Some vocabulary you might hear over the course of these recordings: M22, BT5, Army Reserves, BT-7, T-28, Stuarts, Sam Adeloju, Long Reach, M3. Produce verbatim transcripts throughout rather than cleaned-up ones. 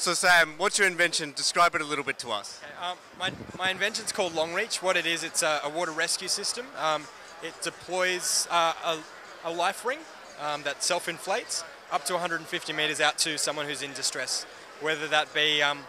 So Sam, what's your invention? Describe it a little bit to us. Um, my, my invention's called Long Reach. What it is, it's a, a water rescue system. Um, it deploys uh, a, a life ring um, that self-inflates up to one hundred fifty metres out to someone who's in distress, whether that be um,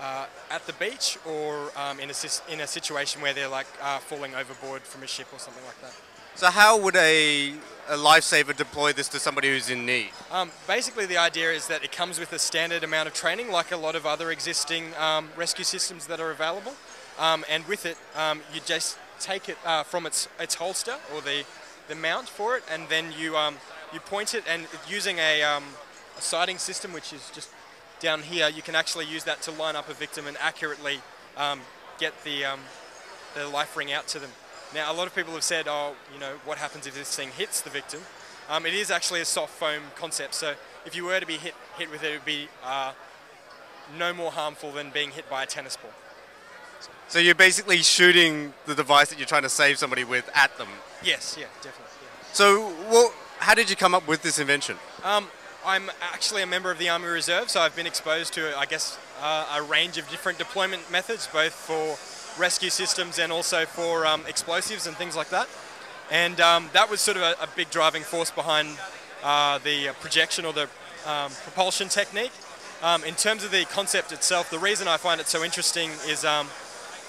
uh, at the beach or um, in, a, in a situation where they're like uh, falling overboard from a ship or something like that. So how would a, a lifesaver deploy this to somebody who's in need? Um, basically the idea is that it comes with a standard amount of training like a lot of other existing um, rescue systems that are available, um, and with it um, you just take it uh, from its, its holster or the, the mount for it, and then you, um, you point it, and using a, um, a sighting system, which is just down here, you can actually use that to line up a victim and accurately um, get the, um, the life ring out to them. Now, a lot of people have said, oh, you know, what happens if this thing hits the victim? Um, it is actually a soft foam concept, so if you were to be hit, hit with it, it would be uh, no more harmful than being hit by a tennis ball. So you're basically shooting the device that you're trying to save somebody with at them? Yes, yeah, definitely. Yeah. So well, how did you come up with this invention? Um, I'm actually a member of the Army Reserve, so I've been exposed to, I guess, uh, a range of different deployment methods, both for rescue systems and also for um, explosives and things like that. And um, that was sort of a, a big driving force behind uh, the projection or the um, propulsion technique. Um, in terms of the concept itself, the reason I find it so interesting is um,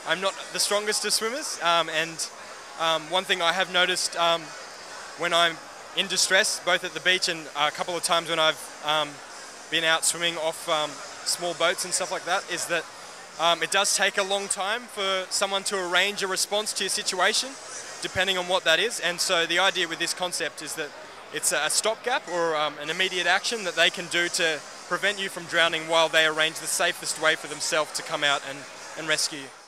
I'm not the strongest of swimmers, um, and um, one thing I have noticed um, when I'm in distress, both at the beach and a couple of times when I've um, been out swimming off um, small boats and stuff like that, is that Um, it does take a long time for someone to arrange a response to your situation, depending on what that is. And so the idea with this concept is that it's a stopgap or um, an immediate action that they can do to prevent you from drowning while they arrange the safest way for themselves to come out and, and rescue you.